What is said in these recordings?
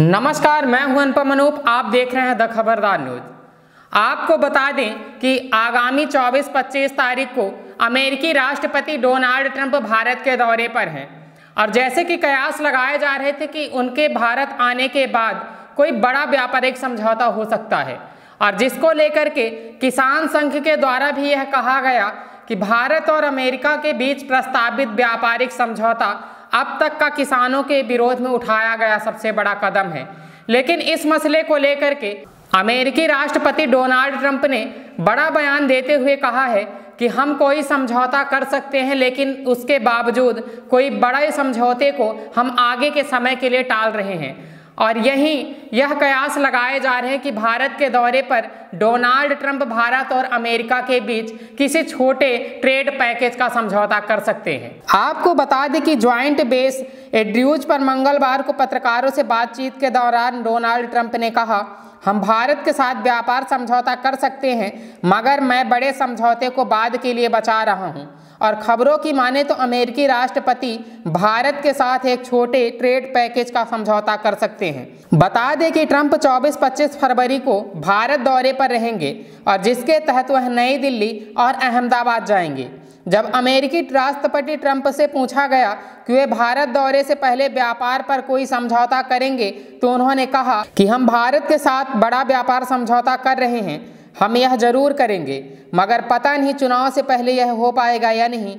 नमस्कार, मैं हूं अनुपम अनूप। आप देख रहे हैं द खबरदार न्यूज। आपको बता दें कि आगामी 24-25 तारीख को अमेरिकी राष्ट्रपति डोनाल्ड ट्रंप भारत के दौरे पर हैं और जैसे कि कयास लगाए जा रहे थे कि उनके भारत आने के बाद कोई बड़ा व्यापारिक समझौता हो सकता है और जिसको लेकर के किसान संघ के द्वारा भी यह कहा गया कि भारत और अमेरिका के बीच प्रस्तावित व्यापारिक समझौता अब तक का किसानों के विरोध में उठाया गया सबसे बड़ा कदम है। लेकिन इस मसले को लेकर के अमेरिकी राष्ट्रपति डोनाल्ड ट्रंप ने बड़ा बयान देते हुए कहा है कि हम कोई समझौता कर सकते हैं, लेकिन उसके बावजूद कोई बड़े समझौते को हम आगे के समय के लिए टाल रहे हैं। और यहीं यह कयास लगाए जा रहे हैं कि भारत के दौरे पर डोनाल्ड ट्रंप भारत और अमेरिका के बीच किसी छोटे ट्रेड पैकेज का समझौता कर सकते हैं। आपको बता दें कि ज्वाइंट बेस एंड्रयूज पर मंगलवार को पत्रकारों से बातचीत के दौरान डोनाल्ड ट्रंप ने कहा, हम भारत के साथ व्यापार समझौता कर सकते हैं, मगर मैं बड़े समझौते को बाद के लिए बचा रहा हूँ। और खबरों की माने तो अमेरिकी राष्ट्रपति भारत के साथ एक छोटे ट्रेड पैकेज का समझौता कर सकते हैं। बता दें कि ट्रंप 24-25 फरवरी को भारत दौरे पर रहेंगे और जिसके तहत वह नई दिल्ली और अहमदाबाद जाएंगे। जब अमेरिकी राष्ट्रपति ट्रंप से पूछा गया कि वे भारत दौरे से पहले व्यापार पर कोई समझौता करेंगे तो उन्होंने कहा कि हम भारत के साथ बड़ा व्यापार समझौता कर रहे हैं, हम यह जरूर करेंगे, मगर पता नहीं चुनाव से पहले यह हो पाएगा या नहीं,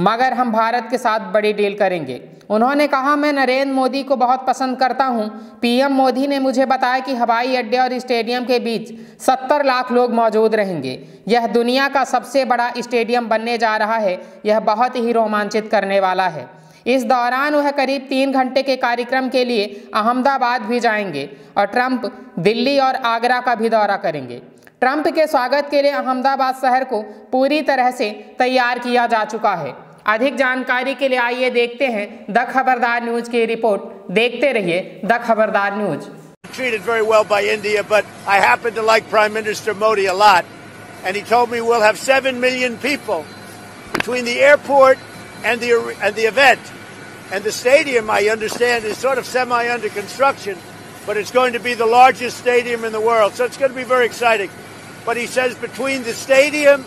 मगर हम भारत के साथ बड़ी डील करेंगे। उन्होंने कहा, मैं नरेंद्र मोदी को बहुत पसंद करता हूं। पीएम मोदी ने मुझे बताया कि हवाई अड्डे और स्टेडियम के बीच 70 लाख लोग मौजूद रहेंगे। यह दुनिया का सबसे बड़ा स्टेडियम बनने जा रहा है, यह बहुत ही रोमांचित करने वाला है। इस दौरान वह करीब 3 घंटे के कार्यक्रम के लिए अहमदाबाद भी जाएंगे और ट्रंप दिल्ली और आगरा का भी दौरा करेंगे। ट्रंप के स्वागत के लिए अहमदाबाद शहर को पूरी तरह से तैयार किया जा चुका है। अधिक जानकारी के लिए आइए देखते हैं द खबरदार न्यूज की रिपोर्ट। देखते रहिए the Khabardar news. Treated very well by India, but I happen to like Prime Minister Modi a lot, and he told me we'll have 7 million people between the airport and the event, and the stadium I understand is sort of semi under construction, but it's going to be the largest stadium in the world, so it's going to be very exciting. But he says between the stadium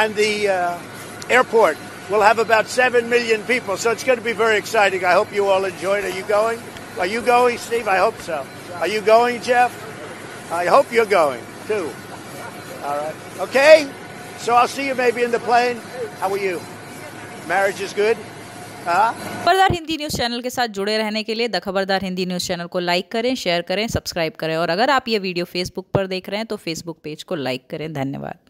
and the airport, we'll have about 7 million people. So it's going to be very exciting. I hope you all enjoy it. Are you going? Are you going, Steve? I hope so. Are you going, Jeff? I hope you're going too. All right. Okay. So I'll see you maybe in the plane. How are you? Marriage is good. खबरदार Hindi news channel के साथ जुड़े रहने के लिए the Khabardar Hindi news channel को like करें, share करें, सब्सक्राइब करें और अगर आप ये वीडियो फेसबुक पर देख रहे हैं तो फेसबुक पेज को लाइक करें। धन्यवाद।